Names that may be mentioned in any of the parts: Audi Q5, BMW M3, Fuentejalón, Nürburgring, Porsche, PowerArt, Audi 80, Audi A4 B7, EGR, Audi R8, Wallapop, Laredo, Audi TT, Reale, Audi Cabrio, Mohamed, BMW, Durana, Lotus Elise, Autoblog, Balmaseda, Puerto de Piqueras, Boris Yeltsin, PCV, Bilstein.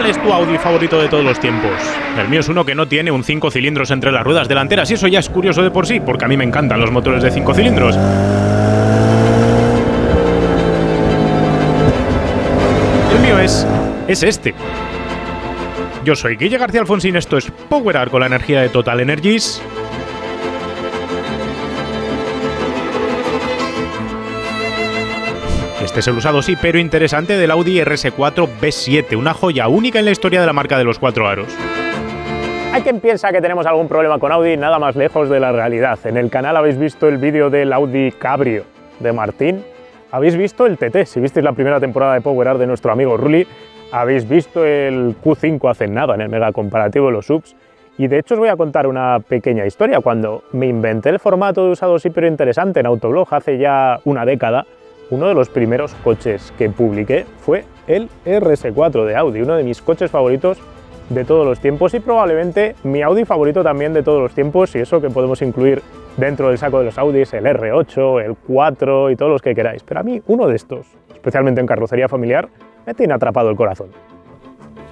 ¿Cuál es tu Audi favorito de todos los tiempos? El mío es uno que no tiene un 5 cilindros entre las ruedas delanteras, y eso ya es curioso de por sí, porque a mí me encantan los motores de 5 cilindros. El mío es este. Yo soy Guille García Alfonsín, esto es PowerArt con la energía de Total Energies. Este es el usado, sí, pero interesante, del Audi RS4 B7, una joya única en la historia de la marca de los cuatro aros. Hay quien piensa que tenemos algún problema con Audi, nada más lejos de la realidad. En el canal habéis visto el vídeo del Audi Cabrio de Martín, habéis visto el TT, si visteis la primera temporada de PowerArt de nuestro amigo Ruli, habéis visto el Q5 hace nada en el mega comparativo de los subs. Y de hecho os voy a contar una pequeña historia. Cuando me inventé el formato de usado sí pero interesante en Autoblog hace ya una década, uno de los primeros coches que publiqué fue el RS4 de Audi, uno de mis coches favoritos de todos los tiempos y probablemente mi Audi favorito también de todos los tiempos, y eso que podemos incluir dentro del saco de los Audis, el R8, el 4 y todos los que queráis. Pero a mí uno de estos, especialmente en carrocería familiar, me tiene atrapado el corazón.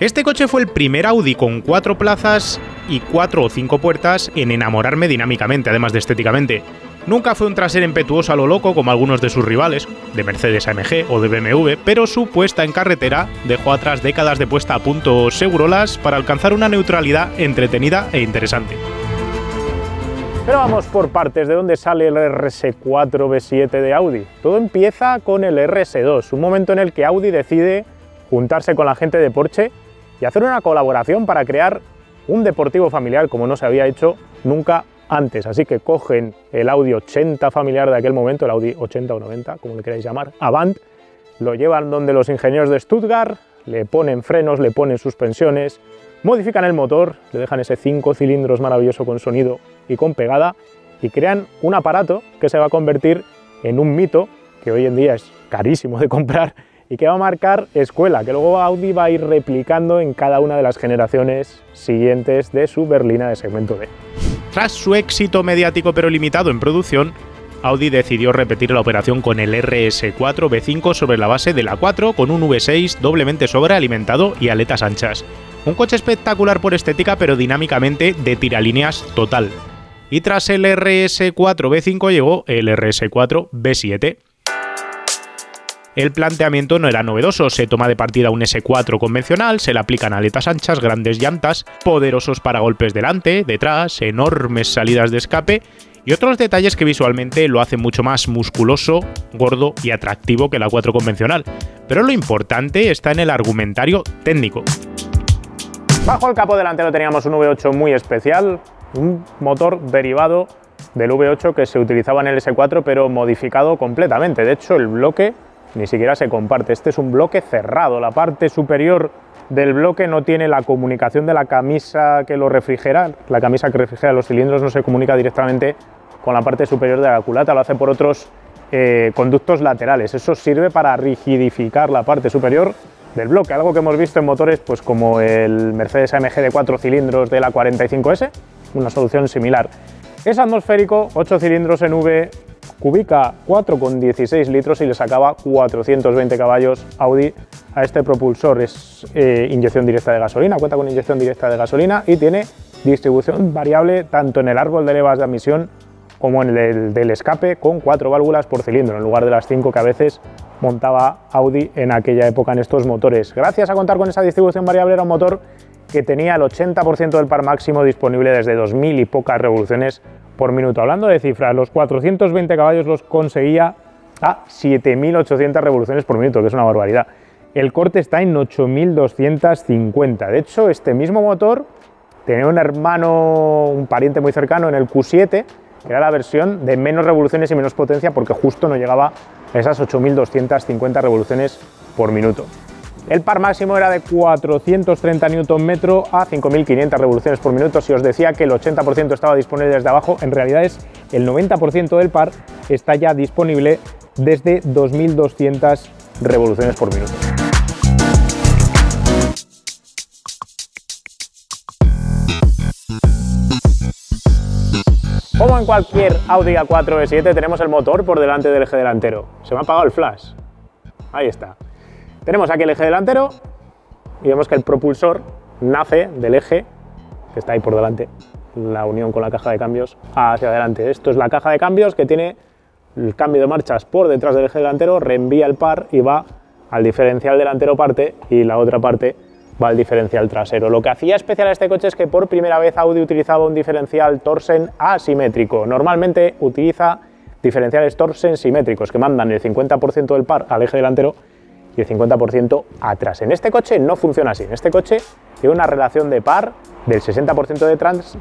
Este coche fue el primer Audi con 4 plazas y 4 o 5 puertas en enamorarme dinámicamente, además de estéticamente. Nunca fue un trasero impetuoso a lo loco como algunos de sus rivales, de Mercedes AMG o de BMW, pero su puesta en carretera dejó atrás décadas de puesta a punto segurolas para alcanzar una neutralidad entretenida e interesante. Pero vamos por partes, ¿de dónde sale el RS4 B7 de Audi? Todo empieza con el RS2, un momento en el que Audi decide juntarse con la gente de Porsche y hacer una colaboración para crear un deportivo familiar como no se había hecho nunca antes. Así que cogen el Audi 80 familiar de aquel momento, el Audi 80 o 90, como le queráis llamar, Avant, lo llevan donde los ingenieros de Stuttgart, le ponen frenos, le ponen suspensiones, modifican el motor, le dejan ese 5 cilindros maravilloso con sonido y con pegada, y crean un aparato que se va a convertir en un mito que hoy en día es carísimo de comprar y que va a marcar escuela, que luego Audi va a ir replicando en cada una de las generaciones siguientes de su berlina de segmento D. Tras su éxito mediático pero limitado en producción, Audi decidió repetir la operación con el RS4 B5 sobre la base de la 4 con un V6 doblemente sobrealimentado y aletas anchas. Un coche espectacular por estética pero dinámicamente de tiralíneas total. Y tras el RS4 B5 llegó el RS4 B7. El planteamiento no era novedoso, se toma de partida un S4 convencional, se le aplican aletas anchas, grandes llantas, poderosos paragolpes delante, detrás, enormes salidas de escape y otros detalles que visualmente lo hacen mucho más musculoso, gordo y atractivo que la 4 convencional. Pero lo importante está en el argumentario técnico. Bajo el capó delantero teníamos un V8 muy especial, un motor derivado del V8 que se utilizaba en el S4 pero modificado completamente. De hecho, el bloque ni siquiera se comparte. Este es un bloque cerrado. La parte superior del bloque no tiene la comunicación de la camisa que lo refrigera. La camisa que refrigera los cilindros no se comunica directamente con la parte superior de la culata. Lo hace por otros conductos laterales. Eso sirve para rigidificar la parte superior del bloque, algo que hemos visto en motores pues como el Mercedes AMG de 4 cilindros de la 45S, una solución similar. Es atmosférico, 8 cilindros en V, cubica 4,16 litros y le sacaba 420 caballos Audi a este propulsor. Es inyección directa de gasolina, cuenta con inyección directa de gasolina y tiene distribución variable tanto en el árbol de levas de admisión como en el del escape, con 4 válvulas por cilindro, en lugar de las 5 que a veces montaba Audi en aquella época en estos motores. Gracias a contar con esa distribución variable, era un motor que tenía el 80% del par máximo disponible desde 2000 y pocas revoluciones por minuto. Hablando de cifras, los 420 caballos los conseguía a 7800 revoluciones por minuto, que es una barbaridad. El corte está en 8250. De hecho, este mismo motor tenía un hermano, un pariente muy cercano en el Q7, era la versión de menos revoluciones y menos potencia porque justo no llegaba a esas 8250 revoluciones por minuto. El par máximo era de 430 Nm a 5500 revoluciones por minuto. Si os decía que el 80% estaba disponible desde abajo, en realidad es el 90% del par está ya disponible desde 2200 revoluciones por minuto. Como en cualquier Audi A4 B7 tenemos el motor por delante del eje delantero. Se me ha apagado el flash. Ahí está. Tenemos aquí el eje delantero, y vemos que el propulsor nace del eje que está ahí por delante, la unión con la caja de cambios hacia adelante. Esto es la caja de cambios que tiene el cambio de marchas por detrás del eje delantero, reenvía el par y va al diferencial delantero parte y la otra parte va al diferencial trasero. Lo que hacía especial a este coche es que por primera vez Audi utilizaba un diferencial Torsen asimétrico. Normalmente utiliza diferenciales Torsen simétricos que mandan el 50% del par al eje delantero y el 50% atrás. En este coche no funciona así. En este coche tiene una relación de par del 60%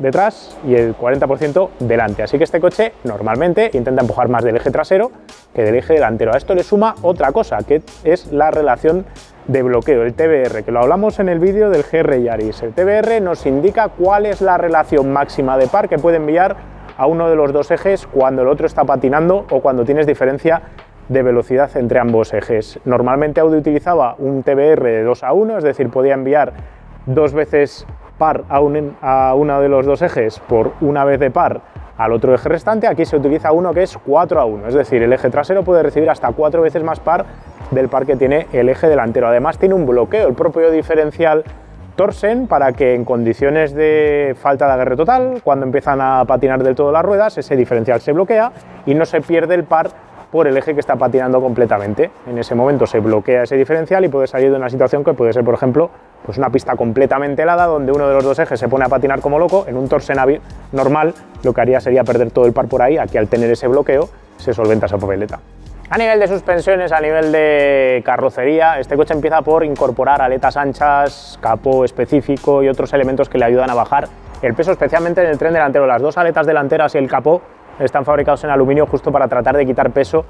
detrás y el 40% delante. Así que este coche normalmente intenta empujar más del eje trasero que del eje delantero. A esto le suma otra cosa, que es la relación de bloqueo, el TBR, que lo hablamos en el vídeo del GR Yaris. El TBR nos indica cuál es la relación máxima de par que puede enviar a uno de los dos ejes cuando el otro está patinando o cuando tienes diferencia de velocidad entre ambos ejes. Normalmente Audi utilizaba un TBR de 2 a 1, es decir, podía enviar dos veces par a uno de los dos ejes por una vez de par al otro eje restante. Aquí se utiliza uno que es 4 a 1, es decir, el eje trasero puede recibir hasta 4 veces más par del par que tiene el eje delantero. Además tiene un bloqueo, el propio diferencial Torsen, para que en condiciones de falta de agarre total, cuando empiezan a patinar del todo las ruedas, ese diferencial se bloquea y no se pierde el par por el eje que está patinando completamente. En ese momento se bloquea ese diferencial y puede salir de una situación que puede ser, por ejemplo, pues una pista completamente helada donde uno de los dos ejes se pone a patinar como loco. En un Torsen normal lo que haría sería perder todo el par por ahí. Aquí, al tener ese bloqueo, se solventa esa papeleta. A nivel de suspensiones, a nivel de carrocería, este coche empieza por incorporar aletas anchas, capó específico y otros elementos que le ayudan a bajar el peso, especialmente en el tren delantero. Las dos aletas delanteras y el capó están fabricados en aluminio justo para tratar de quitar peso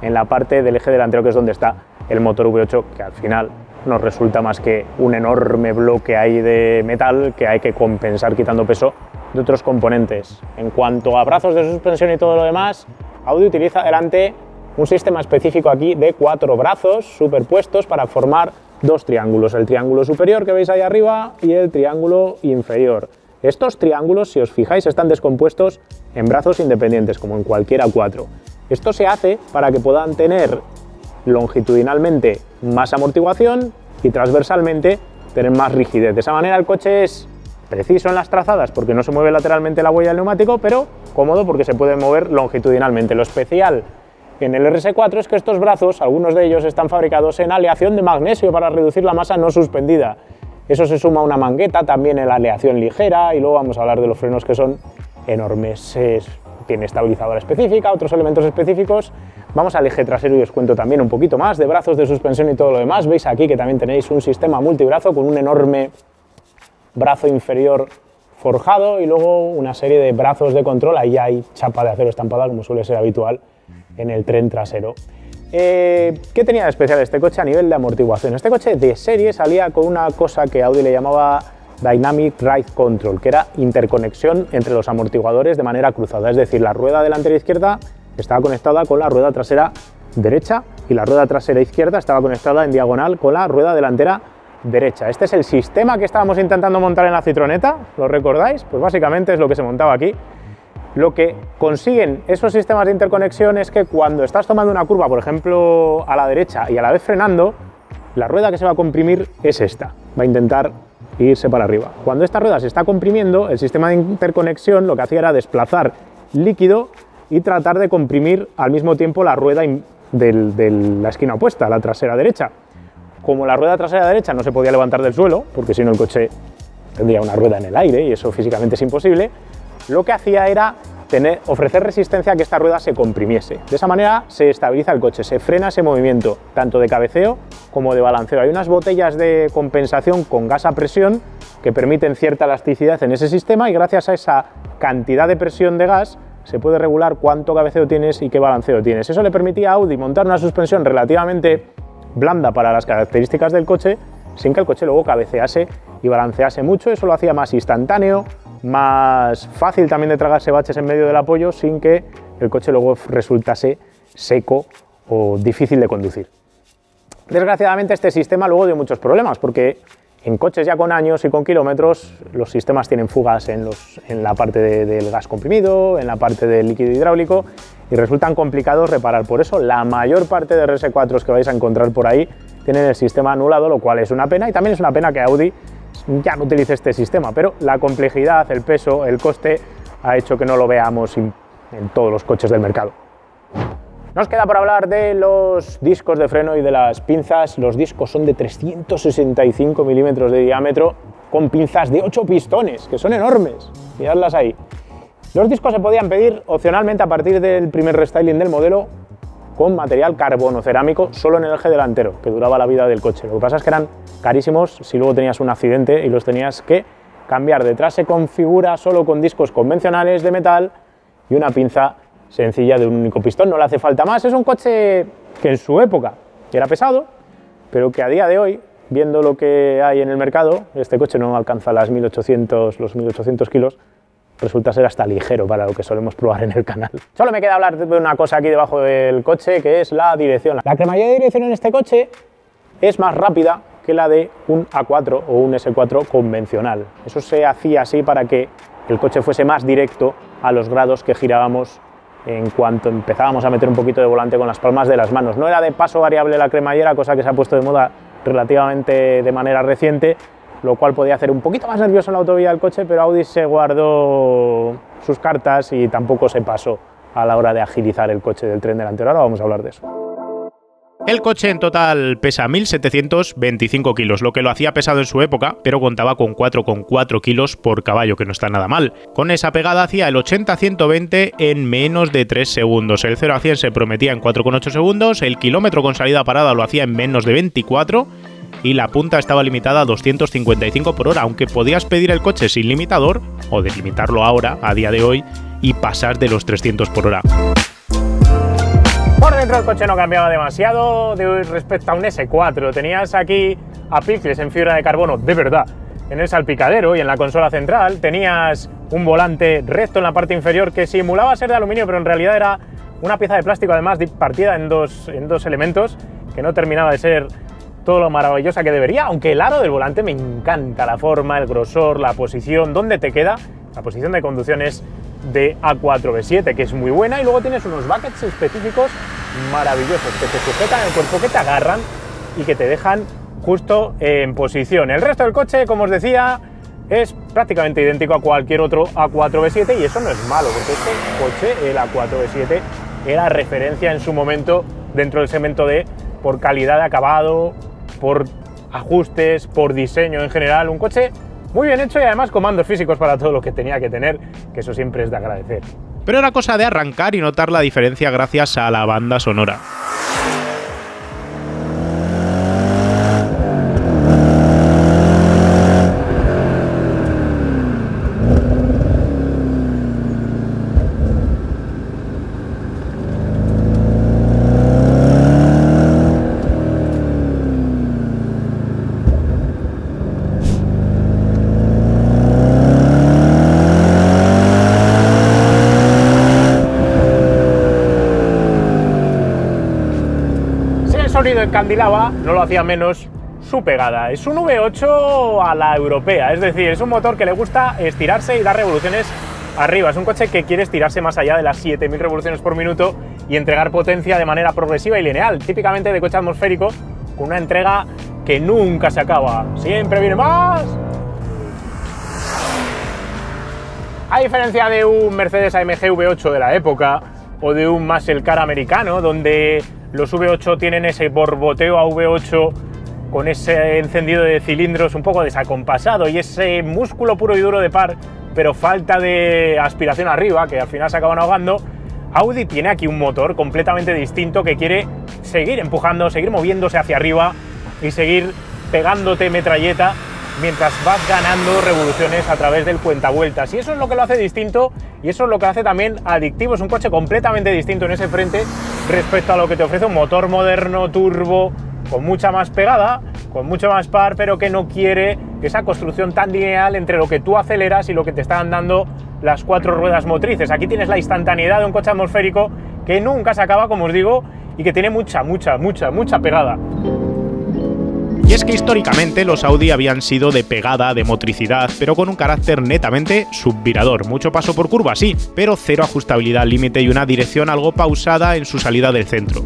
en la parte del eje delantero, que es donde está el motor V8, que al final nos resulta más que un enorme bloque ahí de metal que hay que compensar quitando peso de otros componentes. En cuanto a brazos de suspensión y todo lo demás, Audi utiliza delante un sistema específico aquí de 4 brazos superpuestos para formar 2 triángulos, el triángulo superior que veis ahí arriba y el triángulo inferior. Estos triángulos, si os fijáis, están descompuestos en brazos independientes, como en cualquier A4. Esto se hace para que puedan tener longitudinalmente más amortiguación y transversalmente tener más rigidez. De esa manera el coche es preciso en las trazadas porque no se mueve lateralmente la huella del neumático, pero cómodo porque se puede mover longitudinalmente. Lo especial en el RS4 es que estos brazos, algunos de ellos, están fabricados en aleación de magnesio para reducir la masa no suspendida. Eso se suma a una mangueta también en la aleación ligera y luego vamos a hablar de los frenos, que son enormes. Tiene estabilizadora específica, otros elementos específicos. Vamos al eje trasero y os cuento también un poquito más de brazos de suspensión y todo lo demás. Veis aquí que también tenéis un sistema multibrazo con un enorme brazo inferior forjado y luego una serie de brazos de control. Ahí hay chapa de acero estampada, como suele ser habitual en el tren trasero. ¿Qué tenía de especial este coche a nivel de amortiguación? Este coche de serie salía con una cosa que Audi le llamaba Dynamic Ride Control, que era interconexión entre los amortiguadores de manera cruzada. Es decir, la rueda delantera izquierda estaba conectada con la rueda trasera derecha y la rueda trasera izquierda estaba conectada en diagonal con la rueda delantera derecha. Este es el sistema que estábamos intentando montar en la Citroneta, ¿lo recordáis? Pues básicamente es lo que se montaba aquí. Lo que consiguen esos sistemas de interconexión es que cuando estás tomando una curva, por ejemplo, a la derecha y a la vez frenando, la rueda que se va a comprimir es esta, va a intentar irse para arriba. Cuando esta rueda se está comprimiendo, el sistema de interconexión lo que hacía era desplazar líquido y tratar de comprimir al mismo tiempo la rueda de la esquina opuesta, la trasera derecha. Como la rueda trasera derecha no se podía levantar del suelo, porque si no el coche tendría una rueda en el aire y eso físicamente es imposible, lo que hacía era ofrecer resistencia a que esta rueda se comprimiese. De esa manera se estabiliza el coche, se frena ese movimiento, tanto de cabeceo como de balanceo. Hay unas botellas de compensación con gas a presión que permiten cierta elasticidad en ese sistema y gracias a esa cantidad de presión de gas se puede regular cuánto cabeceo tienes y qué balanceo tienes. Eso le permitía a Audi montar una suspensión relativamente blanda para las características del coche, sin que el coche luego cabecease y balancease mucho. Eso lo hacía más instantáneo, más fácil también de tragarse baches en medio del apoyo sin que el coche luego resultase seco o difícil de conducir. Desgraciadamente este sistema luego dio muchos problemas porque en coches ya con años y con kilómetros los sistemas tienen fugas en la parte del gas comprimido, en la parte del líquido hidráulico y resultan complicados reparar. Por eso la mayor parte de RS4 que vais a encontrar por ahí tienen el sistema anulado, lo cual es una pena, y también es una pena que Audi ya no utilice este sistema, pero la complejidad, el peso, el coste ha hecho que no lo veamos en todos los coches del mercado. Nos queda por hablar de los discos de freno y de las pinzas. Los discos son de 365 milímetros de diámetro con pinzas de 8 pistones, que son enormes. Miradlas ahí. Los discos se podían pedir opcionalmente a partir del primer restyling del modelo con material carbonocerámico solo en el eje delantero, que duraba la vida del coche. Lo que pasa es que eran carísimos si luego tenías un accidente y los tenías que cambiar. Detrás se configura solo con discos convencionales de metal y una pinza sencilla de un único pistón, no le hace falta más. Es un coche que en su época era pesado, pero que a día de hoy, viendo lo que hay en el mercado, este coche no alcanza las 1800 kilos, resulta ser hasta ligero para lo que solemos probar en el canal. Solo me queda hablar de una cosa aquí debajo del coche, que es la dirección. La cremallera de dirección en este coche es más rápida que la de un A4 o un S4 convencional. Eso se hacía así para que el coche fuese más directo a los grados que girábamos en cuanto empezábamos a meter un poquito de volante con las palmas de las manos. No era de paso variable la cremallera, cosa que se ha puesto de moda relativamente de manera reciente, lo cual podía hacer un poquito más nervioso en la autovía del coche, pero Audi se guardó sus cartas y tampoco se pasó a la hora de agilizar el coche del tren delantero. Ahora vamos a hablar de eso. El coche en total pesa 1.725 kilos, lo que lo hacía pesado en su época, pero contaba con 4,4 kilos por caballo, que no está nada mal. Con esa pegada hacía el 80-120 en menos de 3 segundos, el 0 a 100 se prometía en 4,8 segundos, el kilómetro con salida parada lo hacía en menos de 24 y la punta estaba limitada a 255 por hora, aunque podías pedir el coche sin limitador, o delimitarlo ahora, a día de hoy, y pasar de los 300 por hora. Por dentro el coche no cambiaba demasiado respecto a un S4, tenías aquí apicles en fibra de carbono de verdad en el salpicadero y en la consola central, tenías un volante recto en la parte inferior que simulaba ser de aluminio pero en realidad era una pieza de plástico además partida en dos elementos que no terminaba de ser todo lo maravillosa que debería, aunque el aro del volante me encanta, la forma, el grosor, la posición, dónde te queda, la posición de conducción es de A4 B7, que es muy buena, y luego tienes unos buckets específicos maravillosos que te sujetan el cuerpo, que te agarran y que te dejan justo en posición. El resto del coche, como os decía, es prácticamente idéntico a cualquier otro A4 B7 y eso no es malo, porque este coche, el A4 B7, era referencia en su momento dentro del segmento D por calidad de acabado, por ajustes, por diseño en general, un coche muy bien hecho y además comandos físicos para todo lo que tenía que tener, que eso siempre es de agradecer. Pero era cosa de arrancar y notar la diferencia gracias a la banda sonora. Encandilaba, no lo hacía menos su pegada. Es un V8 a la europea, es decir, es un motor que le gusta estirarse y dar revoluciones arriba. Es un coche que quiere estirarse más allá de las 7.000 revoluciones por minuto y entregar potencia de manera progresiva y lineal, típicamente de coche atmosférico, con una entrega que nunca se acaba. ¡Siempre viene más! A diferencia de un Mercedes AMG V8 de la época o de un muscle car americano, donde los V8 tienen ese borboteo a V8 con ese encendido de cilindros un poco desacompasado y ese músculo puro y duro de par, pero falta de aspiración arriba, que al final se acaban ahogando, Audi tiene aquí un motor completamente distinto que quiere seguir empujando, seguir moviéndose hacia arriba y seguir pegándote metralleta mientras vas ganando revoluciones a través del cuentavueltas. Y eso es lo que lo hace distinto y eso es lo que hace también adictivo. Es un coche completamente distinto en ese frente respecto a lo que te ofrece un motor moderno, turbo, con mucha más pegada, con mucho más par, pero que no quiere esa construcción tan lineal entre lo que tú aceleras y lo que te están dando las cuatro ruedas motrices. Aquí tienes la instantaneidad de un coche atmosférico que nunca se acaba, como os digo, y que tiene mucha pegada. Y es que históricamente los Audi habían sido de pegada, de motricidad, pero con un carácter netamente subvirador. Mucho paso por curva, sí, pero cero ajustabilidad al límite y una dirección algo pausada en su salida del centro.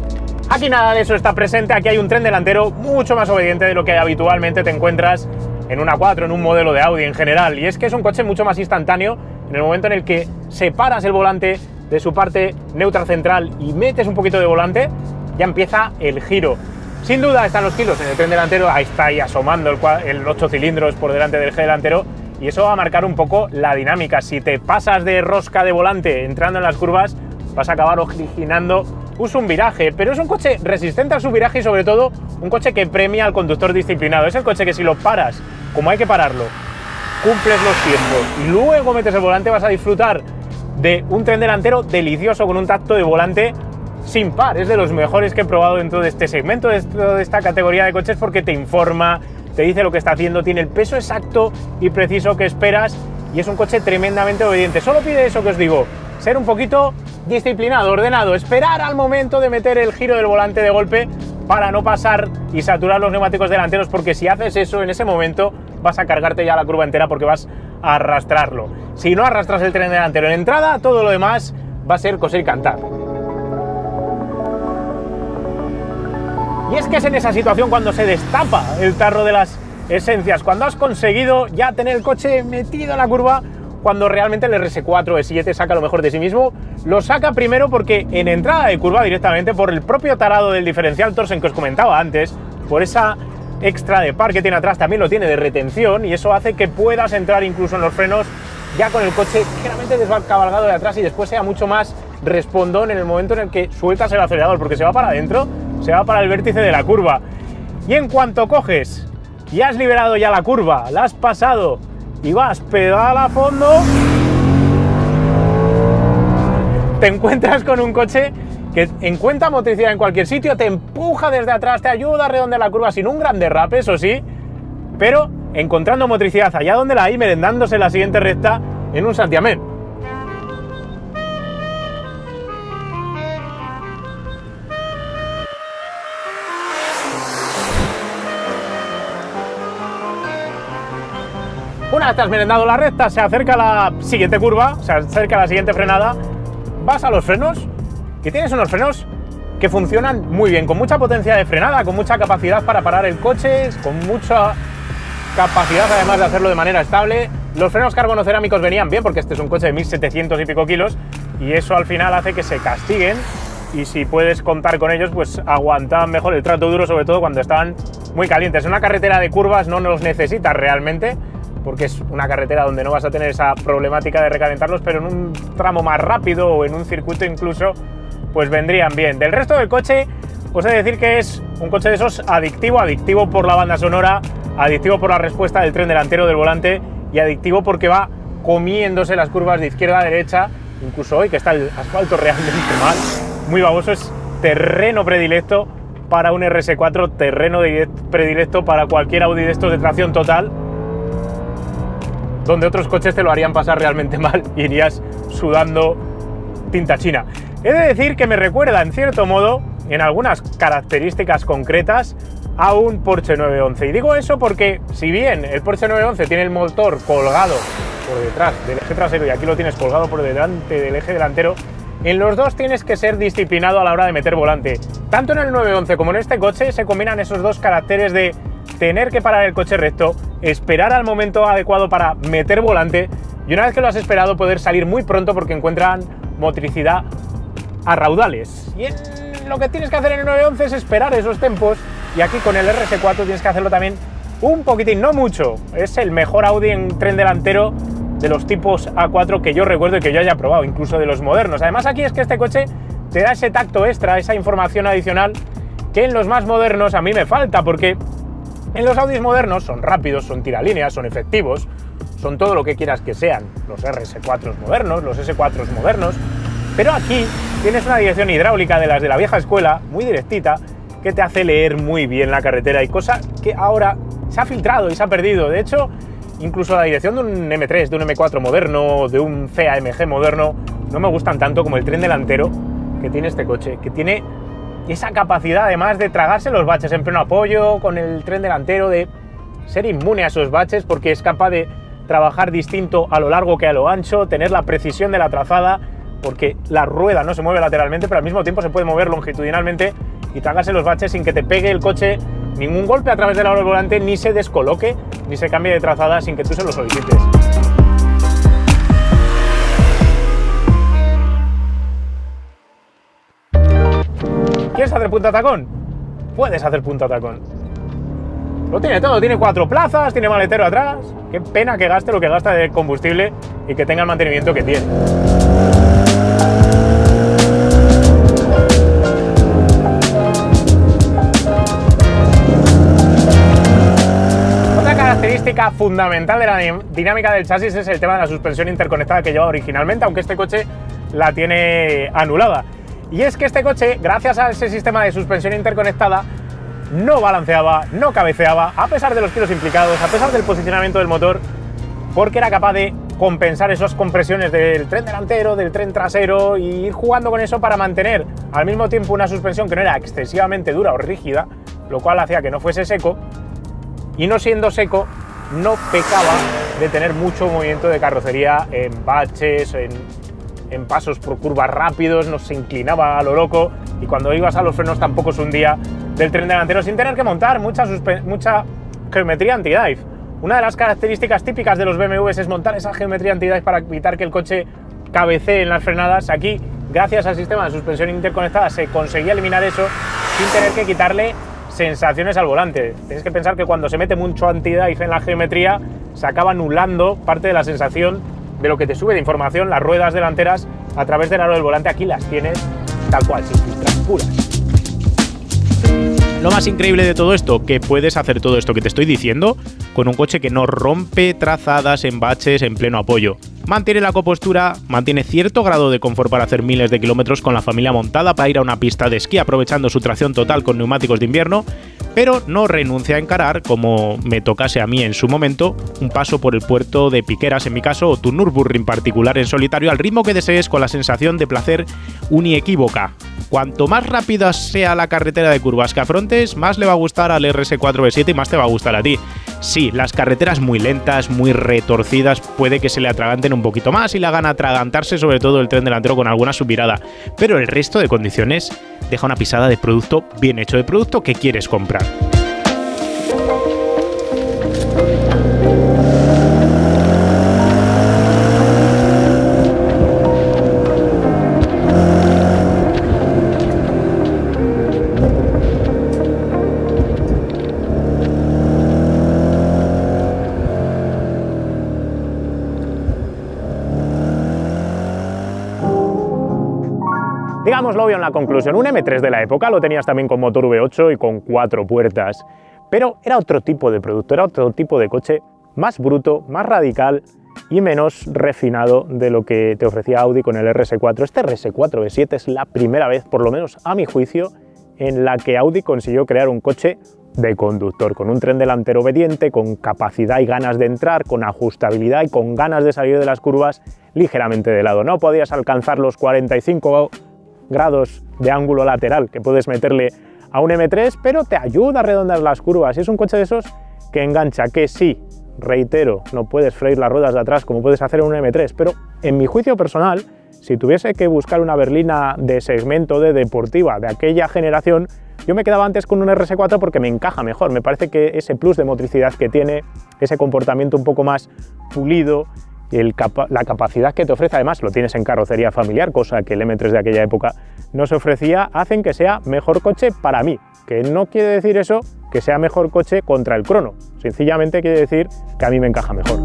Aquí nada de eso está presente, aquí hay un tren delantero mucho más obediente de lo que habitualmente te encuentras en una 4, en un modelo de Audi en general. Y es que es un coche mucho más instantáneo en el momento en el que separas el volante de su parte neutra central y metes un poquito de volante, ya empieza el giro. Sin duda están los kilos en el tren delantero, ahí está ahí asomando el 8 cilindros por delante del eje delantero, y eso va a marcar un poco la dinámica. Si te pasas de rosca de volante entrando en las curvas, vas a acabar originando un subviraje, pero es un coche resistente al subviraje y sobre todo un coche que premia al conductor disciplinado. Es el coche que si lo paras como hay que pararlo, cumples los tiempos y luego metes el volante, vas a disfrutar de un tren delantero delicioso con un tacto de volante sin par. Es de los mejores que he probado dentro de este segmento, dentro de esta categoría de coches, porque te informa, te dice lo que está haciendo, tiene el peso exacto y preciso que esperas y es un coche tremendamente obediente. Solo pide eso que os digo, ser un poquito disciplinado, ordenado, esperar al momento de meter el giro del volante de golpe para no pasar y saturar los neumáticos delanteros, porque si haces eso en ese momento vas a cargarte ya la curva entera porque vas a arrastrarlo. Si no arrastras el tren delantero en entrada, todo lo demás va a ser coser y cantar. Y es que es en esa situación cuando se destapa el tarro de las esencias, cuando has conseguido ya tener el coche metido en la curva, cuando realmente el RS4, E7 saca lo mejor de sí mismo. Lo saca primero porque en entrada de curva directamente, por el propio tarado del diferencial Torsen que os comentaba antes, por esa extra de par que tiene atrás, también lo tiene de retención, y eso hace que puedas entrar incluso en los frenos ya con el coche ligeramente descabalgado de atrás y después sea mucho más respondón en el momento en el que sueltas el acelerador, porque se va para adentro, se va para el vértice de la curva. Y en cuanto coges y has liberado ya la curva, la has pasado y vas pedal a fondo, te encuentras con un coche que encuentra motricidad en cualquier sitio, te empuja desde atrás, te ayuda a redondear la curva sin un gran derrape, eso sí, pero encontrando motricidad allá donde la hay, merendándose la siguiente recta en un santiamén. Una vez te has merendado la recta, se acerca la siguiente curva, se acerca la siguiente frenada, vas a los frenos y tienes unos frenos que funcionan muy bien, con mucha potencia de frenada, con mucha capacidad para parar el coche, con mucha capacidad además de hacerlo de manera estable. Los frenos carbonocerámicos venían bien porque este es un coche de 1700 y pico kilos y eso al final hace que se castiguen, y si puedes contar con ellos pues aguantaban mejor el trato duro, sobre todo cuando estaban muy calientes. En una carretera de curvas no los necesitas realmente, porque es una carretera donde no vas a tener esa problemática de recalentarlos, pero en un tramo más rápido o en un circuito incluso, pues vendrían bien. Del resto del coche, os he de decir que es un coche de esos adictivo, adictivo por la banda sonora, adictivo por la respuesta del tren delantero del volante y adictivo porque va comiéndose las curvas de izquierda a derecha, incluso hoy que está el asfalto realmente mal, muy baboso, es terreno predilecto para un RS4, terreno predilecto para cualquier Audi de estos de tracción total, donde otros coches te lo harían pasar realmente mal, irías sudando tinta china. He de decir que me recuerda, en cierto modo, en algunas características concretas, a un Porsche 911. Y digo eso porque, si bien el Porsche 911 tiene el motor colgado por detrás del eje trasero y aquí lo tienes colgado por delante del eje delantero, en los dos tienes que ser disciplinado a la hora de meter volante. Tanto en el 911 como en este coche se combinan esos dos caracteres de tener que parar el coche recto, esperar al momento adecuado para meter volante y una vez que lo has esperado poder salir muy pronto porque encuentran motricidad a raudales. Y lo que tienes que hacer en el 911 es esperar esos tempos, y aquí con el RS4 tienes que hacerlo también un poquitín, no mucho. Es el mejor Audi en tren delantero de los tipos A4 que yo recuerdo y que yo haya probado, incluso de los modernos. Además aquí es que este coche te da ese tacto extra, esa información adicional que en los más modernos a mí me falta, porque en los Audis modernos son rápidos, son tiralíneas, son efectivos, son todo lo que quieras que sean, los RS4 modernos, los S4 modernos, pero aquí tienes una dirección hidráulica de las de la vieja escuela, muy directita, que te hace leer muy bien la carretera, y cosa que ahora se ha filtrado y se ha perdido. De hecho, incluso la dirección de un M3, de un M4 moderno, de un CAMG moderno, no me gustan tanto como el tren delantero que tiene este coche, que tiene esa capacidad además de tragarse los baches en pleno apoyo, con el tren delantero, de ser inmune a esos baches porque es capaz de trabajar distinto a lo largo que a lo ancho, tener la precisión de la trazada porque la rueda no se mueve lateralmente pero al mismo tiempo se puede mover longitudinalmente y trágase los baches sin que te pegue el coche ningún golpe a través de la hora del volante, ni se descoloque, ni se cambie de trazada sin que tú se lo solicites. ¿Quieres hacer punta tacón? Puedes hacer punta tacón. Lo tiene todo, tiene 4 plazas, tiene maletero atrás. Qué pena que gaste lo que gasta de combustible y que tenga el mantenimiento que tiene. Característica fundamental de la dinámica del chasis es el tema de la suspensión interconectada que llevaba originalmente, aunque este coche la tiene anulada. Y es que este coche, gracias a ese sistema de suspensión interconectada, no balanceaba, no cabeceaba, a pesar de los kilos implicados, a pesar del posicionamiento del motor, porque era capaz de compensar esas compresiones del tren delantero, del tren trasero, y ir jugando con eso para mantener al mismo tiempo una suspensión que no era excesivamente dura o rígida, lo cual hacía que no fuese seco, y no siendo seco, no pecaba de tener mucho movimiento de carrocería en baches, en pasos por curvas rápidos, no se inclinaba a lo loco, y cuando ibas a los frenos tampoco se hundía del tren delantero sin tener que montar mucha geometría anti-dive. Una de las características típicas de los BMWs es montar esa geometría anti-dive para evitar que el coche cabecee en las frenadas. Aquí, gracias al sistema de suspensión interconectada, se conseguía eliminar eso sin tener que quitarle sensaciones al volante. Tienes que pensar que cuando se mete mucho anti-dive en la geometría se acaba anulando parte de la sensación de lo que te sube de información las ruedas delanteras a través del aro del volante. Aquí las tienes tal cual, sin filtrar, puras. Lo más increíble de todo esto, que puedes hacer todo esto que te estoy diciendo con un coche que no rompe trazadas en baches en pleno apoyo. Mantiene la compostura, mantiene cierto grado de confort para hacer miles de kilómetros con la familia montada para ir a una pista de esquí aprovechando su tracción total con neumáticos de invierno, pero no renuncia a encarar, como me tocase a mí en su momento, un paso por el Puerto de Piqueras en mi caso, o tu Nürburgring particular en solitario al ritmo que desees, con la sensación de placer uniequívoca. Cuanto más rápida sea la carretera de curvas que afrontes, más le va a gustar al RS4 B7 y más te va a gustar a ti. Sí, las carreteras muy lentas, muy retorcidas, puede que se le atraganten un poquito más y le hagan atragantarse sobre todo el tren delantero con alguna subvirada, pero el resto de condiciones deja una pisada de producto bien hecho, de producto que quieres comprar. Digámoslo obvio en la conclusión, un M3 de la época lo tenías también con motor V8 y con 4 puertas, pero era otro tipo de producto, era otro tipo de coche, más bruto, más radical y menos refinado de lo que te ofrecía Audi con el RS4. Este RS4 B7 es la primera vez, por lo menos a mi juicio, en la que Audi consiguió crear un coche de conductor, con un tren delantero obediente, con capacidad y ganas de entrar, con ajustabilidad y con ganas de salir de las curvas ligeramente de lado. No podías alcanzar los 45 grados de ángulo lateral que puedes meterle a un M3, pero te ayuda a redondear las curvas y es un coche de esos que engancha, que sí, reitero, no puedes freír las ruedas de atrás como puedes hacer en un M3, pero en mi juicio personal, si tuviese que buscar una berlina de segmento de deportiva de aquella generación, yo me quedaba antes con un RS4 porque me encaja mejor, me parece que ese plus de motricidad que tiene, ese comportamiento un poco más pulido, la capacidad que te ofrece, además lo tienes en carrocería familiar, cosa que el M3 de aquella época no se ofrecía, hacen que sea mejor coche para mí, que no quiere decir eso que sea mejor coche contra el crono, sencillamente quiere decir que a mí me encaja mejor.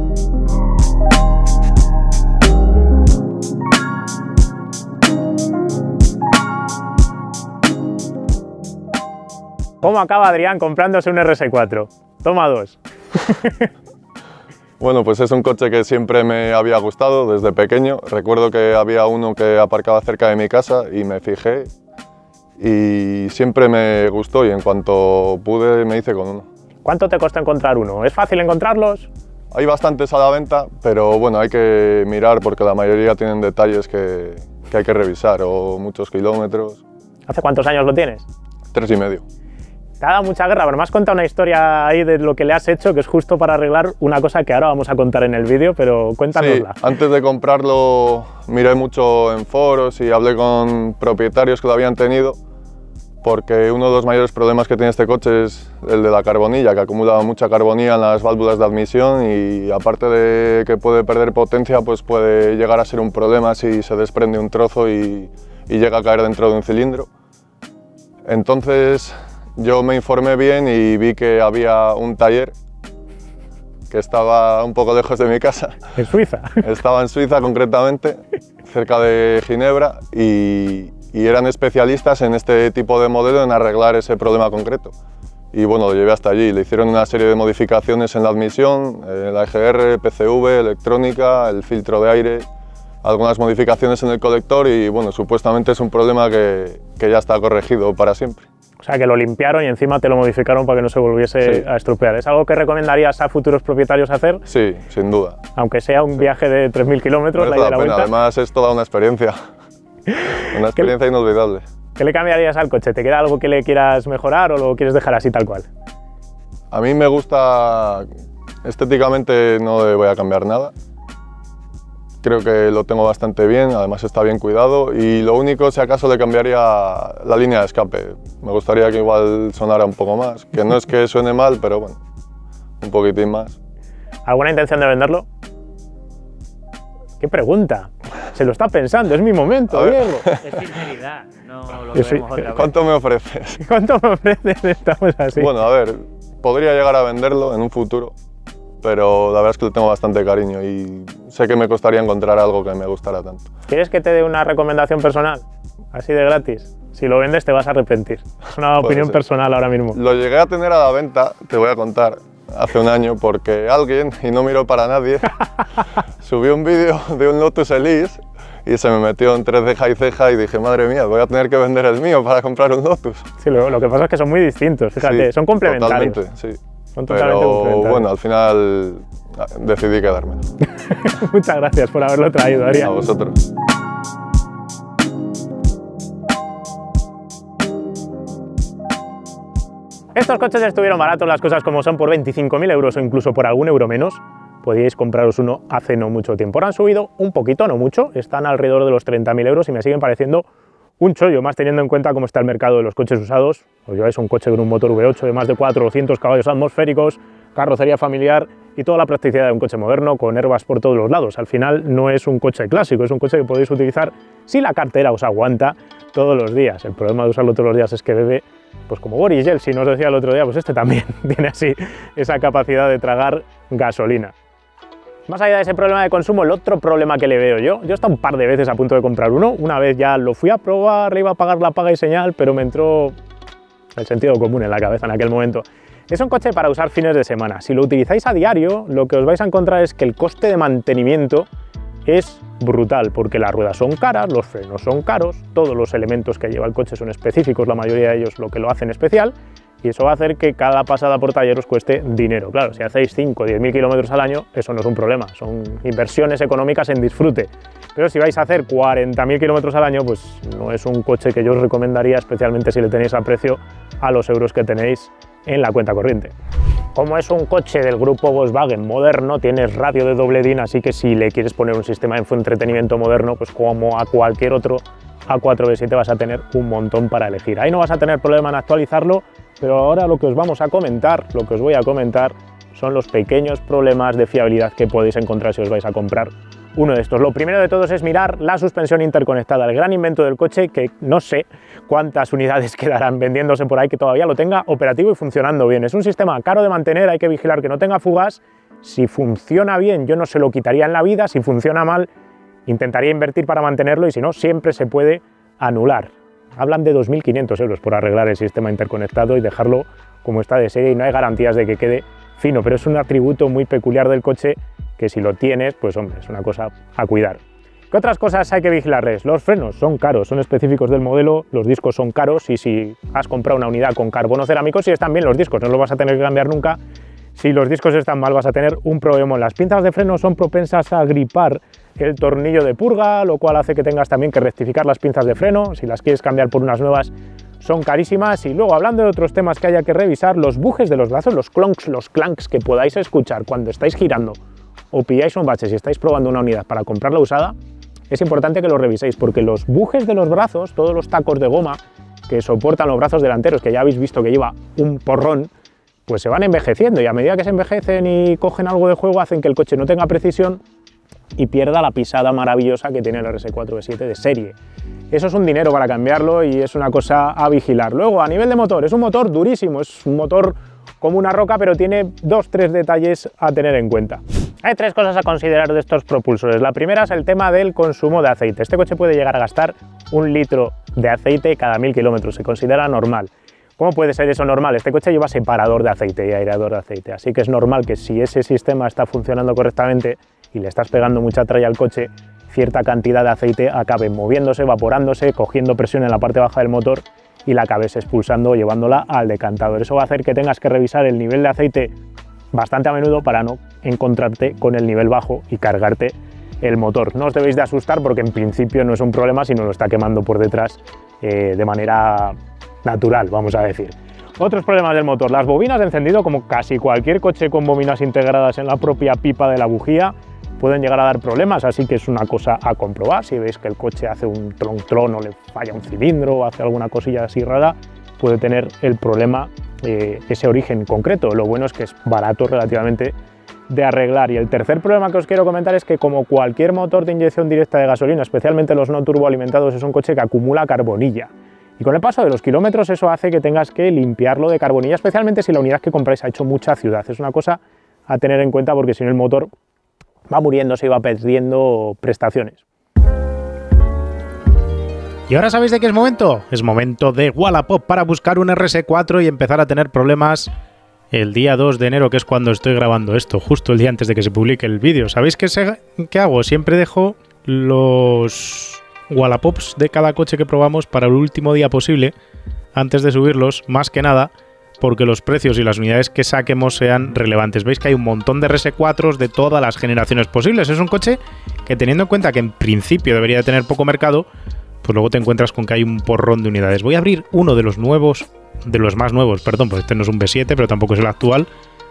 ¿Cómo acaba Adrián comprándose un RS4? Toma dos. Bueno, pues es un coche que siempre me había gustado desde pequeño. Recuerdo que había uno que aparcaba cerca de mi casa y me fijé y siempre me gustó y en cuanto pude me hice con uno. ¿Cuánto te costó encontrar uno? ¿Es fácil encontrarlos? Hay bastantes a la venta, pero bueno, hay que mirar porque la mayoría tienen detalles que hay que revisar o muchos kilómetros. ¿Hace cuántos años lo tienes? 3 y medio. Te ha dado mucha guerra, pero me has contado una historia ahí de lo que le has hecho, que es justo para arreglar una cosa que ahora vamos a contar en el vídeo, pero cuéntanosla. Sí, antes de comprarlo miré mucho en foros y hablé con propietarios que lo habían tenido porque uno de los mayores problemas que tiene este coche es el de la carbonilla, que acumula mucha carbonilla en las válvulas de admisión y aparte de que puede perder potencia, pues puede llegar a ser un problema si se desprende un trozo y llega a caer dentro de un cilindro. Entonces yo me informé bien y vi que había un taller que estaba un poco lejos de mi casa. ¿En Suiza? Estaba en Suiza concretamente, cerca de Ginebra, y eran especialistas en este tipo de modelo, en arreglar ese problema concreto. Y bueno, lo llevé hasta allí, le hicieron una serie de modificaciones en la admisión, la EGR, PCV, electrónica, el filtro de aire, algunas modificaciones en el colector y bueno, supuestamente es un problema que ya está corregido para siempre. O sea, que lo limpiaron y encima te lo modificaron para que no se volviese a estropear. ¿Es algo que recomendarías a futuros propietarios hacer? Sí, sin duda. Aunque sea un viaje de 3.000 kilómetros, la ida y la vuelta. Además, es toda una experiencia. Una experiencia inolvidable. ¿Qué le cambiarías al coche? ¿Te queda algo que le quieras mejorar o lo quieres dejar así tal cual? A mí me gusta... Estéticamente no le voy a cambiar nada. Creo que lo tengo bastante bien, además está bien cuidado y lo único, si acaso, le cambiaría la línea de escape. Me gustaría que igual sonara un poco más, que no es que suene mal, pero bueno, un poquitín más. ¿Alguna intención de venderlo? ¡Qué pregunta! Se lo está pensando, es mi momento, Diego. Es sinceridad, no lo vemos otra vez. ¿Cuánto me ofreces? ¿Cuánto me ofreces? Estamos así. Bueno, a ver, podría llegar a venderlo en un futuro, pero la verdad es que le tengo bastante cariño y sé que me costaría encontrar algo que me gustara tanto. ¿Quieres que te dé una recomendación personal? Así de gratis. Si lo vendes te vas a arrepentir. Es una opinión personal ahora mismo. Lo llegué a tener a la venta, te voy a contar, hace un año, porque alguien, y no miro para nadie, subió un vídeo de un Lotus Elise y se me metió entre ceja y ceja y dije, madre mía, voy a tener que vender el mío para comprar un Lotus. Sí, lo que pasa es que son muy distintos, fíjate, sí, son complementarios. Totalmente, sí. Pero bueno, al final decidí quedármelo. Muchas gracias por haberlo traído, Ariel. A vosotros. Estos coches estuvieron baratos, las cosas como son, por 25.000 euros o incluso por algún euro menos. Podíais compraros uno hace no mucho tiempo. Ahora han subido un poquito, no mucho, están alrededor de los 30.000 euros y me siguen pareciendo un chollo, más teniendo en cuenta cómo está el mercado de los coches usados. Os lleváis un coche con un motor V8 de más de 400 caballos atmosféricos, carrocería familiar y toda la practicidad de un coche moderno con airbags por todos los lados. Al final no es un coche clásico, es un coche que podéis utilizar si la cartera os aguanta todos los días. El problema de usarlo todos los días es que bebe, pues como Boris Yeltsin nos decía el otro día, pues este también tiene así esa capacidad de tragar gasolina. Más allá de ese problema de consumo, el otro problema que le veo yo he estado un par de veces a punto de comprar uno, una vez ya lo fui a probar, le iba a pagar la paga y señal, pero me entró el sentido común en la cabeza en aquel momento. Es un coche para usar fines de semana. Si lo utilizáis a diario, lo que os vais a encontrar es que el coste de mantenimiento es brutal, porque las ruedas son caras, los frenos son caros, todos los elementos que lleva el coche son específicos, la mayoría de ellos lo que lo hacen especial, y eso va a hacer que cada pasada por taller os cueste dinero. Claro, si hacéis 5 o 10.000 kilómetros al año, eso no es un problema, son inversiones económicas en disfrute. Pero si vais a hacer 40.000 kilómetros al año, pues no es un coche que yo os recomendaría, especialmente si le tenéis aprecio a los euros que tenéis en la cuenta corriente. Como es un coche del grupo Volkswagen moderno, tienes radio de doble DIN, así que si le quieres poner un sistema de entretenimiento moderno, pues como a cualquier otro A4 B7 vas a tener un montón para elegir. Ahí no vas a tener problema en actualizarlo, pero ahora lo que os voy a comentar son los pequeños problemas de fiabilidad que podéis encontrar si os vais a comprar uno de estos. Lo primero de todos es mirar la suspensión interconectada, el gran invento del coche, que no sé cuántas unidades quedarán vendiéndose por ahí que todavía lo tenga operativo y funcionando bien. Es un sistema caro de mantener, hay que vigilar que no tenga fugas. Si funciona bien, yo no se lo quitaría en la vida. Si funciona mal, intentaría invertir para mantenerlo y si no, siempre se puede anular. Hablan de 2.500 euros por arreglar el sistema interconectado y dejarlo como está de serie, y no hay garantías de que quede fino, pero es un atributo muy peculiar del coche que si lo tienes, pues hombre, es una cosa a cuidar. ¿Qué otras cosas hay que vigilarles? Los frenos son caros, son específicos del modelo, los discos son caros y si has comprado una unidad con carbono cerámico, si están bien los discos, no los vas a tener que cambiar nunca. Si los discos están mal vas a tener un problema. Las pinzas de freno son propensas a gripar el tornillo de purga, lo cual hace que tengas también que rectificar las pinzas de freno. Si las quieres cambiar por unas nuevas son carísimas. Y luego, hablando de otros temas que haya que revisar, los bujes de los brazos, los clanks que podáis escuchar cuando estáis girando o pilláis un bache, si estáis probando una unidad para comprarla usada, es importante que lo reviséis porque los bujes de los brazos, todos los tacos de goma que soportan los brazos delanteros, que ya habéis visto que lleva un porrón, pues se van envejeciendo, y a medida que se envejecen y cogen algo de juego hacen que el coche no tenga precisión y pierda la pisada maravillosa que tiene el RS4 B7 de serie. Eso es un dinero para cambiarlo y es una cosa a vigilar. Luego, a nivel de motor, es un motor durísimo, es un motor como una roca, pero tiene dos, tres detalles a tener en cuenta. Hay tres cosas a considerar de estos propulsores. La primera es el tema del consumo de aceite. Este coche puede llegar a gastar 1 litro de aceite cada 1000 kilómetros, se considera normal. ¿Cómo puede ser eso normal? Este coche lleva separador de aceite y aireador de aceite, así que es normal que si ese sistema está funcionando correctamente y le estás pegando mucha tralla al coche, cierta cantidad de aceite acabe moviéndose, evaporándose, cogiendo presión en la parte baja del motor y la acabes expulsando o llevándola al decantador. Eso va a hacer que tengas que revisar el nivel de aceite bastante a menudo para no encontrarte con el nivel bajo y cargarte el motor. No os debéis de asustar porque en principio no es un problema si no lo está quemando por detrás de manera natural, vamos a decir. Otros problemas del motor, las bobinas de encendido, como casi cualquier coche con bobinas integradas en la propia pipa de la bujía, pueden llegar a dar problemas, así que es una cosa a comprobar. Si veis que el coche hace un tron o le falla un cilindro o hace alguna cosilla así rara, puede tener el problema ese origen concreto. Lo bueno es que es barato relativamente de arreglar. Y el tercer problema que os quiero comentar es que, como cualquier motor de inyección directa de gasolina, especialmente los no turboalimentados, es un coche que acumula carbonilla. Y con el paso de los kilómetros eso hace que tengas que limpiarlo de carbonilla, especialmente si la unidad que compráis ha hecho mucha ciudad. Es una cosa a tener en cuenta porque si no el motor va muriéndose y va perdiendo prestaciones. Y ahora sabéis de qué es momento. Es momento de Wallapop para buscar un RS4 y empezar a tener problemas el día 2 de enero, que es cuando estoy grabando esto, justo el día antes de que se publique el vídeo. ¿Sabéis qué hago? Siempre dejo los Wallapops de cada coche que probamos para el último día posible, antes de subirlos, más que nada porque los precios y las unidades que saquemos sean relevantes. Veis que hay un montón de RS4s de todas las generaciones posibles. Es un coche que, teniendo en cuenta que en principio debería de tener poco mercado, pues luego te encuentras con que hay un porrón de unidades. Voy a abrir uno de los nuevos, de los más nuevos, perdón, pues este no es un B7, pero tampoco es el actual,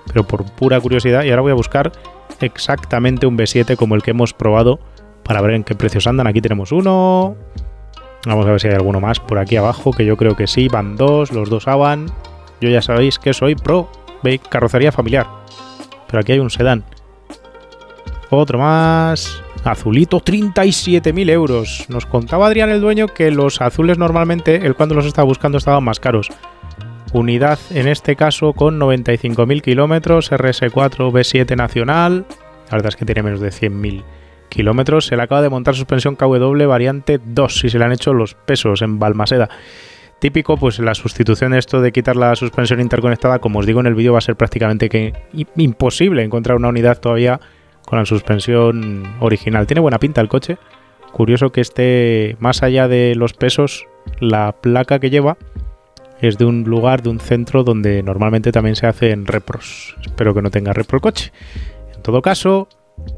pero por pura curiosidad. Y ahora voy a buscar exactamente un B7 como el que hemos probado para ver en qué precios andan. Aquí tenemos uno. Vamos a ver si hay alguno más por aquí abajo, que yo creo que sí. Van dos, los dos Avant. Yo ya sabéis que soy pro carrocería familiar. Pero aquí hay un sedán. Otro más. Azulito, 37.000 euros. Nos contaba Adrián, el dueño, que los azules normalmente, él cuando los estaba buscando, estaban más caros. Unidad, en este caso, con 95.000 kilómetros. RS4 B7 nacional. La verdad es que tiene menos de 100.000 kilómetros. Se le acaba de montar suspensión KW variante 2. Si se le han hecho los pesos en Balmaseda. Típico, pues la sustitución de esto de quitar la suspensión interconectada, como os digo en el vídeo, va a ser prácticamente que imposible encontrar una unidad todavía con la suspensión original. Tiene buena pinta el coche. Curioso que esté más allá de los pesos, la placa que lleva es de un lugar, de un centro donde normalmente también se hacen repros. Espero que no tenga repro el coche. En todo caso,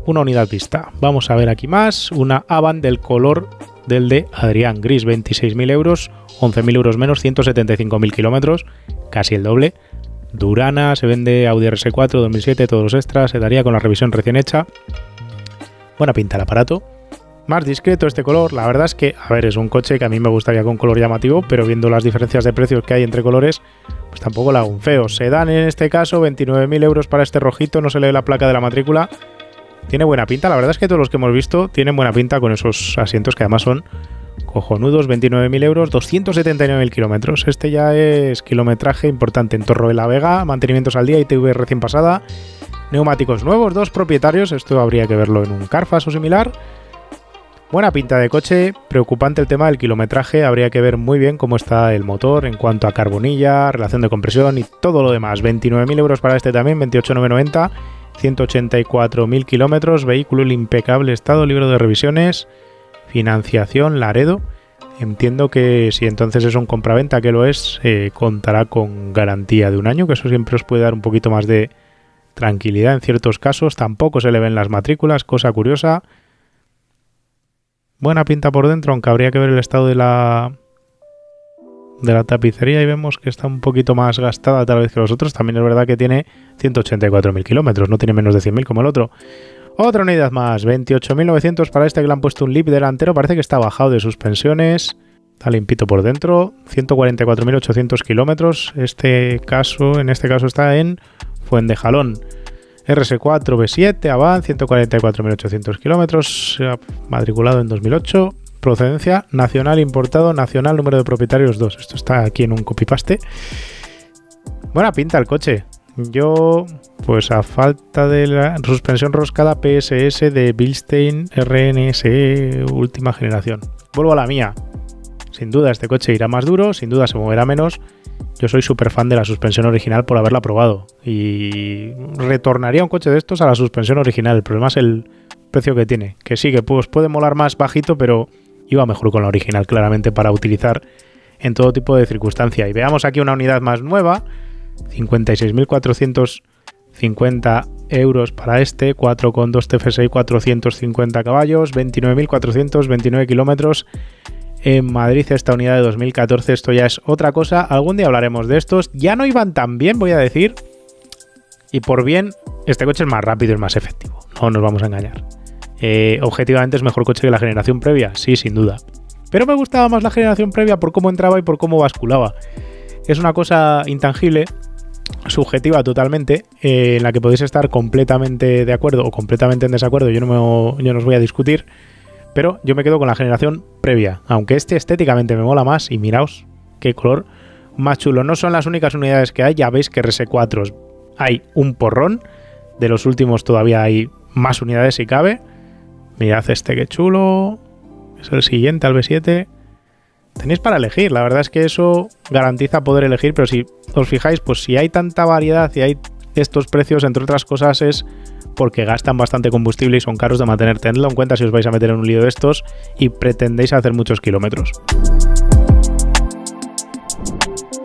una unidad vista. Vamos a ver aquí más, una Avant del color del de Adrián, gris, 26.000 euros, 11.000 euros menos, 175.000 kilómetros, casi el doble. Durana, se vende Audi RS4 2007, todos los extras, se daría con la revisión recién hecha. Buena pinta el aparato. Más discreto este color, la verdad es que, a ver, es un coche que a mí me gustaría con color llamativo, pero viendo las diferencias de precios que hay entre colores, pues tampoco la hago un feo. Se dan en este caso 29.000 euros para este rojito, no se lee la placa de la matrícula. Tiene buena pinta, la verdad es que todos los que hemos visto tienen buena pinta con esos asientos que además son cojonudos, 29.000 euros, 279.000 kilómetros. Este ya es kilometraje importante en Torre de la Vega, mantenimientos al día y TBR recién pasada, neumáticos nuevos, dos propietarios, esto habría que verlo en un Carfax o similar. Buena pinta de coche, preocupante el tema del kilometraje, habría que ver muy bien cómo está el motor en cuanto a carbonilla, relación de compresión y todo lo demás. 29.000 euros para este también, 28.990. 184.000 kilómetros, vehículo en impecable estado, libro de revisiones, financiación, Laredo. Entiendo que si entonces es un compraventa, que lo es, contará con garantía de 1 año, que eso siempre os puede dar un poquito más de tranquilidad en ciertos casos. Tampoco se le ven las matrículas, cosa curiosa. Buena pinta por dentro, aunque habría que ver el estado de la tapicería y vemos que está un poquito más gastada tal vez que los otros. También es verdad que tiene 184.000 kilómetros, no tiene menos de 100.000 como el otro. Otra unidad más, 28.900 para este, que le han puesto un lip delantero, parece que está bajado de suspensiones. Está limpito por dentro, 144.800 kilómetros. En este caso está en Fuentejalón. RS4 B7 Avant, 144.800 kilómetros, matriculado en 2008, procedencia nacional, importado nacional, número de propietarios 2. Esto está aquí en un copypaste. Buena pinta el coche. Yo, pues a falta de la suspensión roscada PSS de Bilstein RNSE última generación. Vuelvo a la mía. Sin duda este coche irá más duro, sin duda se moverá menos. Yo soy súper fan de la suspensión original por haberla probado y retornaría un coche de estos a la suspensión original. El problema es el precio que tiene, que sí, que pues puede molar más bajito, pero iba mejor con la original claramente para utilizar en todo tipo de circunstancia. Y veamos aquí una unidad más nueva, 56.450 euros para este, 4.2 TFSI, 450 caballos, 29.429 kilómetros. En Madrid esta unidad de 2014, esto ya es otra cosa, algún día hablaremos de estos, ya no iban tan bien, voy a decir, y por bien, este coche es más rápido y más efectivo, no nos vamos a engañar. Objetivamente es mejor coche que la generación previa, sí, sin duda, pero me gustaba más la generación previa por cómo entraba y por cómo basculaba. Es una cosa intangible, subjetiva totalmente, en la que podéis estar completamente de acuerdo o completamente en desacuerdo, yo no os voy a discutir. Pero yo me quedo con la generación previa, aunque este estéticamente me mola más y miraos qué color más chulo. No son las únicas unidades que hay, ya veis que RS4 hay un porrón, de los últimos todavía hay más unidades si cabe. Mirad este qué chulo, es el siguiente al B7. Tenéis para elegir, la verdad es que eso garantiza poder elegir, pero si os fijáis, pues si hay tanta variedad y hay estos precios, entre otras cosas, es porque gastan bastante combustible y son caros de mantener. Tenedlo en cuenta si os vais a meter en un lío de estos y pretendéis hacer muchos kilómetros.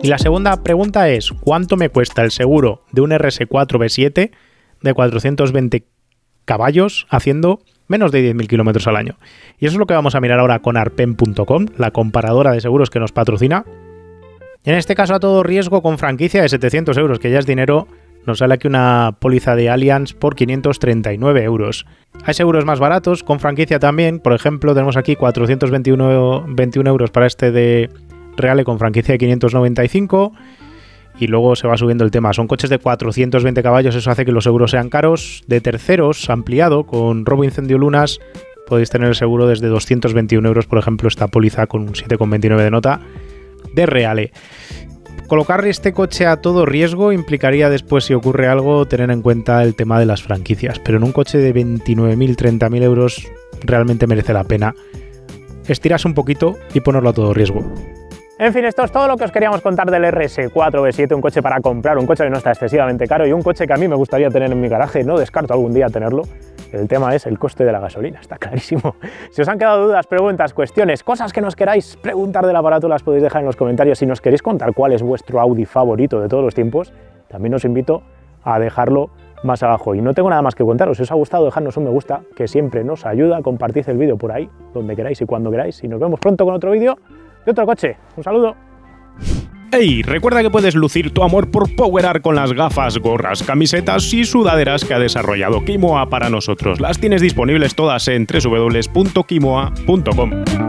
Y la segunda pregunta es, ¿cuánto me cuesta el seguro de un RS4 B7 de 420 caballos haciendo menos de 10.000 kilómetros al año? Y eso es lo que vamos a mirar ahora con arpen.com, la comparadora de seguros que nos patrocina. En este caso a todo riesgo con franquicia de 700 euros, que ya es dinero. Nos sale aquí una póliza de Allianz por 539 euros. Hay seguros más baratos, con franquicia también. Por ejemplo, tenemos aquí 421 euros para este de Reale con franquicia de 595. Y luego se va subiendo el tema. Son coches de 420 caballos, eso hace que los seguros sean caros. De terceros, ampliado, con robo, incendio, lunas, podéis tener el seguro desde 221 euros. Por ejemplo, esta póliza con un 7,29 de nota de Reale. Colocar este coche a todo riesgo implicaría después, si ocurre algo, tener en cuenta el tema de las franquicias, pero en un coche de 29.000, 30.000 euros realmente merece la pena estirarse un poquito y ponerlo a todo riesgo. En fin, esto es todo lo que os queríamos contar del RS4 B7, un coche para comprar, un coche que no está excesivamente caro y un coche que a mí me gustaría tener en mi garaje, no descarto algún día tenerlo. El tema es el coste de la gasolina, está clarísimo. Si os han quedado dudas, preguntas, cuestiones, cosas que nos queráis preguntar del aparato, las podéis dejar en los comentarios. Si nos queréis contar cuál es vuestro Audi favorito de todos los tiempos, también os invito a dejarlo más abajo. Y no tengo nada más que contaros. Si os ha gustado, dejadnos un me gusta, que siempre nos ayuda. Compartid el vídeo por ahí, donde queráis y cuando queráis. Y nos vemos pronto con otro vídeo de otro coche. Un saludo. ¡Hey! Recuerda que puedes lucir tu amor por PowerArt con las gafas, gorras, camisetas y sudaderas que ha desarrollado Kimoa para nosotros. Las tienes disponibles todas en www.kimoa.com.